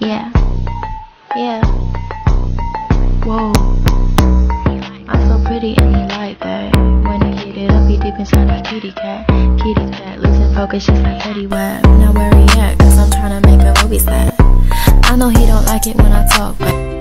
Yeah. Whoa, I'm so pretty and you like that. When I get it, I'll be deep inside that kitty cat, losing focus just like Teddy Web. Now where he at, cause I'm tryna make a movie set. I know he don't like it when I talk, but